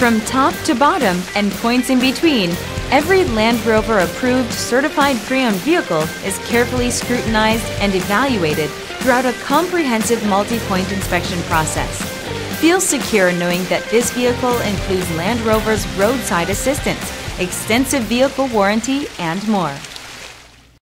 From top to bottom and points in between, every Land Rover-approved certified pre-owned vehicle is carefully scrutinized and evaluated throughout a comprehensive multi-point inspection process. Feel secure knowing that this vehicle includes Land Rover's roadside assistance, extensive vehicle warranty, and more.